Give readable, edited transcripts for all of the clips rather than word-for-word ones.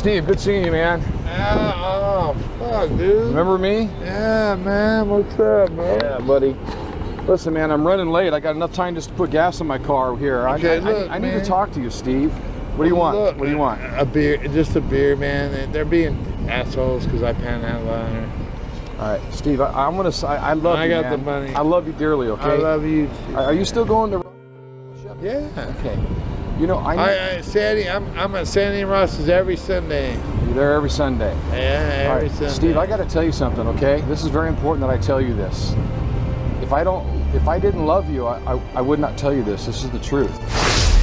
Steve, good seeing you, man. Yeah, oh, fuck, dude. Remember me? Yeah, man. What's up, man? Yeah, buddy. Listen, man, I'm running late. I got enough time just to put gas in my car here. Okay, look, I need to talk to you, Steve. What do you want? Look, what do you want? A beer, just a beer, man. They're being assholes because I panhandle out here. All right, Steve, I'm gonna. I love you, man. I got the money. I love you dearly. Okay. I love you too, are you still going to? Yeah. Okay. You know, I'm at Sandy and Ross's every Sunday. You're there every Sunday. Yeah, every Sunday. Steve, I got to tell you something, okay? This is very important that I tell you this. If I didn't love you, I would not tell you this. This is the truth.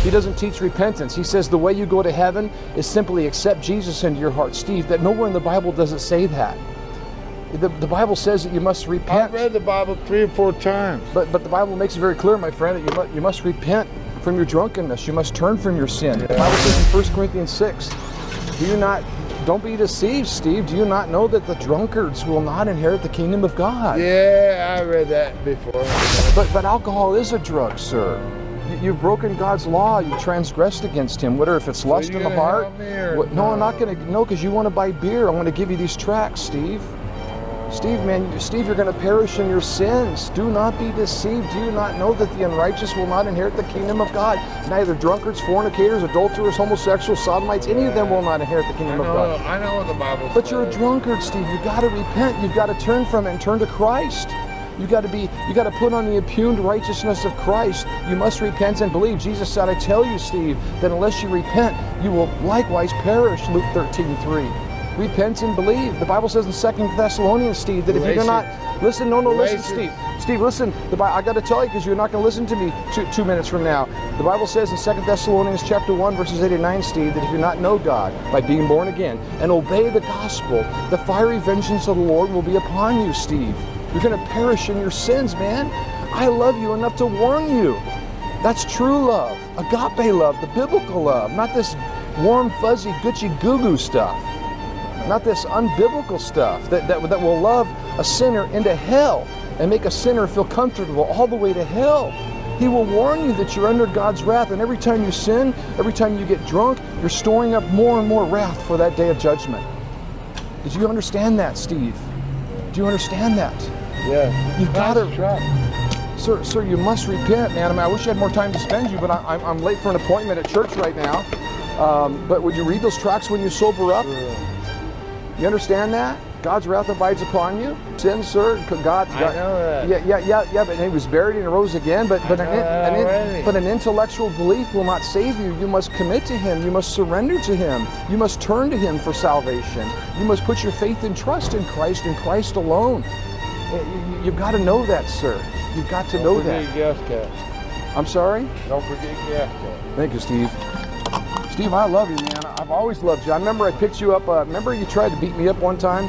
He doesn't teach repentance. He says the way you go to heaven is simply accept Jesus into your heart, Steve. That nowhere in the Bible does it say that. The Bible says that you must repent. I've read the Bible 3 or 4 times. But the Bible makes it very clear, my friend, that you must repent from your drunkenness. You must turn from your sin. Yeah. The Bible says in 1 Corinthians 6, don't be deceived, Steve. Do you not know that the drunkards will not inherit the kingdom of God? Yeah, I read that before. But alcohol is a drug, sir. You've broken God's law. You've transgressed against Him. Whether if it's lust in the heart. No, I'm not going to. No, because you want to buy beer. I want to give you these tracts, Steve. Steve, man, Steve, you're going to perish in your sins. Do not be deceived. Do you not know that the unrighteous will not inherit the kingdom of God? Neither drunkards, fornicators, adulterers, homosexuals, sodomites, any of them will not inherit the kingdom of God. I know what the Bible says. But you're a drunkard, Steve. You've got to repent. You've got to turn from it and turn to Christ. You got to put on the impugned righteousness of Christ. You must repent and believe. Jesus said, I tell you, Steve, that unless you repent, you will likewise perish, Luke 13:3. Repent and believe. The Bible says in 2 Thessalonians, Steve, that if you do not listen, listen, Steve. Steve, listen. I got to tell you because you're not going to listen to me 2 minutes from now. The Bible says in 2 Thessalonians chapter 1, verses 8 and 9, Steve, that if you not know God by being born again and obey the gospel, the fiery vengeance of the Lord will be upon you, Steve. You're going to perish in your sins, man. I love you enough to warn you. That's true love, agape love, the biblical love, not this warm, fuzzy, Gucci goo-goo stuff. Not this unbiblical stuff that will love a sinner into hell and make a sinner feel comfortable all the way to hell. He will warn you that you're under God's wrath, and every time you sin, every time you get drunk, you're storing up more and more wrath for that day of judgment. Did you understand that, Steve? Do you understand that? Yeah. You've got to, sir. You must repent, man. I mean, I wish I had more time to spend you, but I'm late for an appointment at church right now. But would you read those tracts when you sober up? Yeah. You understand that? God's wrath abides upon you. Sin, sir, God. I know that. Yeah. But He was buried and rose again. But an intellectual belief will not save you. You must commit to Him. You must surrender to Him. You must turn to Him for salvation. You must put your faith and trust in Christ and Christ alone. You've got to know that, sir. You've got to know that. Don't forget Gascat. I'm sorry? Don't forget Gascat. Thank you, Steve. Steve, I love you, man. I've always loved you. I remember I picked you up. Remember you tried to beat me up one time?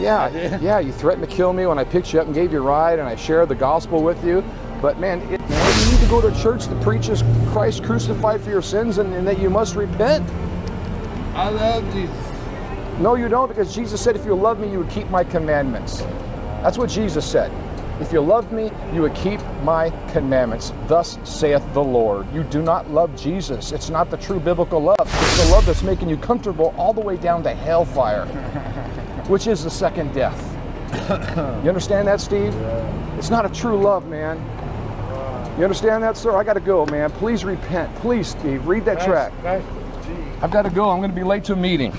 Yeah. You threatened to kill me when I picked you up and gave you a ride, and I shared the gospel with you. But man, you need to go to a church that preaches Christ crucified for your sins and that you must repent. I love Jesus. No, you don't, because Jesus said, if you love me, you would keep my commandments. That's what Jesus said. If you loved me, you would keep my commandments. Thus saith the Lord. You do not love Jesus. It's not the true biblical love. It's the love that's making you comfortable all the way down to hellfire, which is the second death. You understand that, Steve? Yeah. It's not a true love, man. You understand that, sir? I got to go, man. Please repent. Please, Steve, read that tract. I've got to go. I'm going to be late to a meeting.